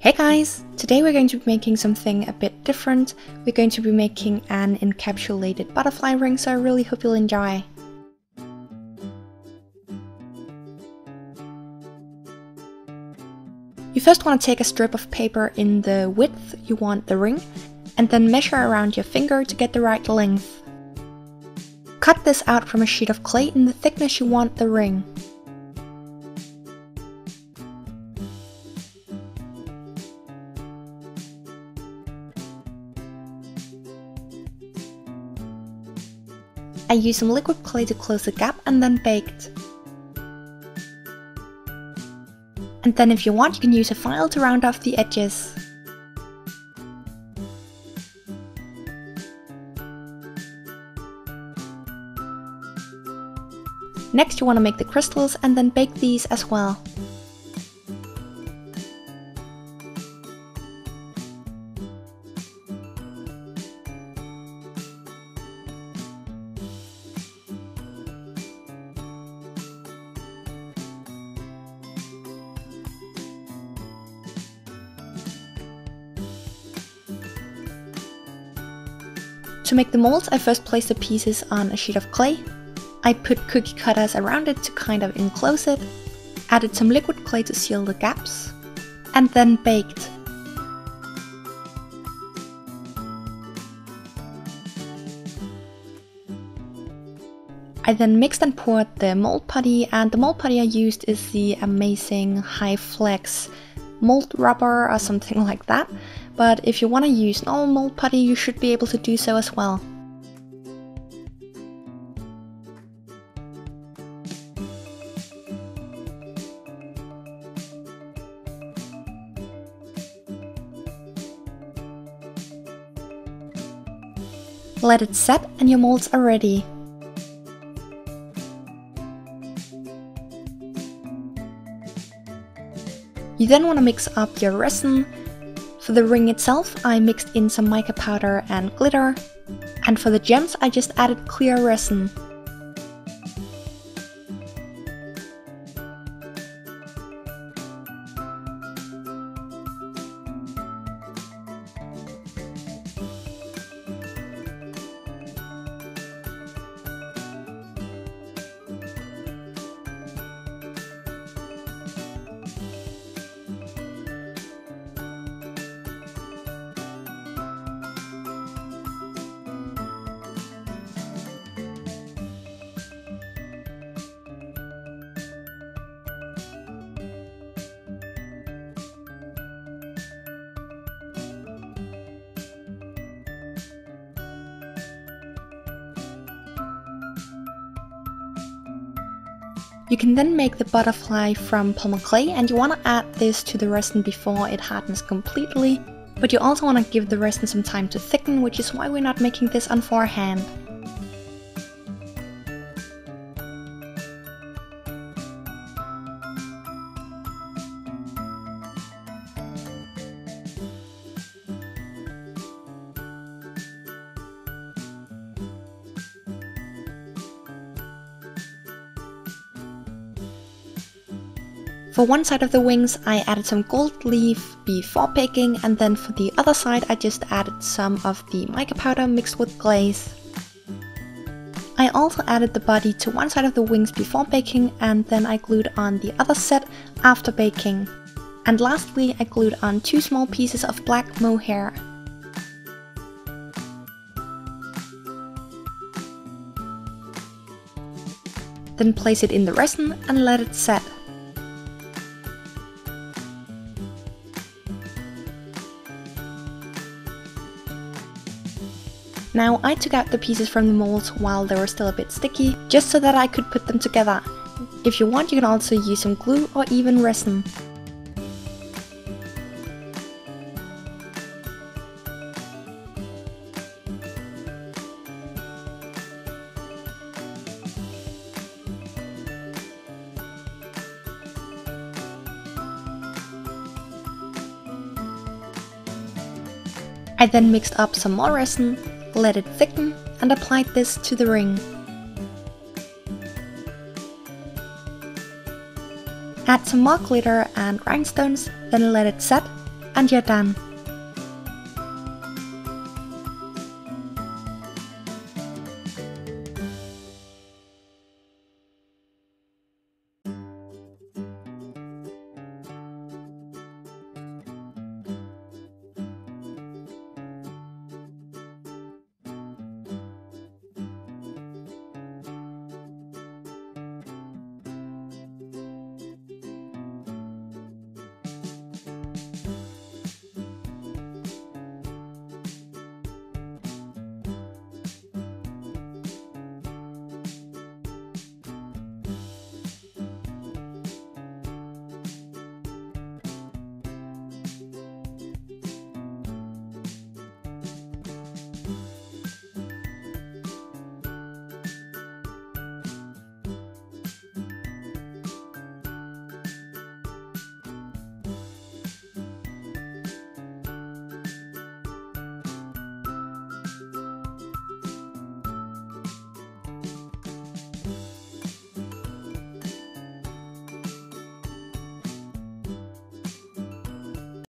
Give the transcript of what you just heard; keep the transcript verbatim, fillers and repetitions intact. Hey guys! Today we're going to be making something a bit different. We're going to be making an encapsulated butterfly ring, so I really hope you'll enjoy. You first want to take a strip of paper in the width you want the ring, and then measure around your finger to get the right length. Cut this out from a sheet of clay in the thickness you want the ring. I used some liquid clay to close the gap and then baked. And then if you want, you can use a file to round off the edges. Next you want to make the crystals and then bake these as well. To make the molds, I first placed the pieces on a sheet of clay. I put cookie cutters around it to kind of enclose it, added some liquid clay to seal the gaps, and then baked. I then mixed and poured the mold putty, and the mold putty I used is the amazing HyFlex mold rubber or something like that, but if you want to use normal mold putty, you should be able to do so as well. Let it set and your molds are ready. You then want to mix up your resin. For the ring itself, I mixed in some mica powder and glitter. And for the gems, I just added clear resin. You can then make the butterfly from polymer clay, and you want to add this to the resin before it hardens completely. But you also want to give the resin some time to thicken, which is why we're not making this on forehand. For one side of the wings, I added some gold leaf before baking, and then for the other side, I just added some of the mica powder mixed with glaze. I also added the body to one side of the wings before baking, and then I glued on the other set after baking. And lastly, I glued on two small pieces of black mohair. Then place it in the resin and let it set. Now I took out the pieces from the molds while they were still a bit sticky, just so that I could put them together. If you want, you can also use some glue or even resin. I then mixed up some more resin, let it thicken, and applied this to the ring. Add some more glitter and rhinestones, then let it set, and you're done.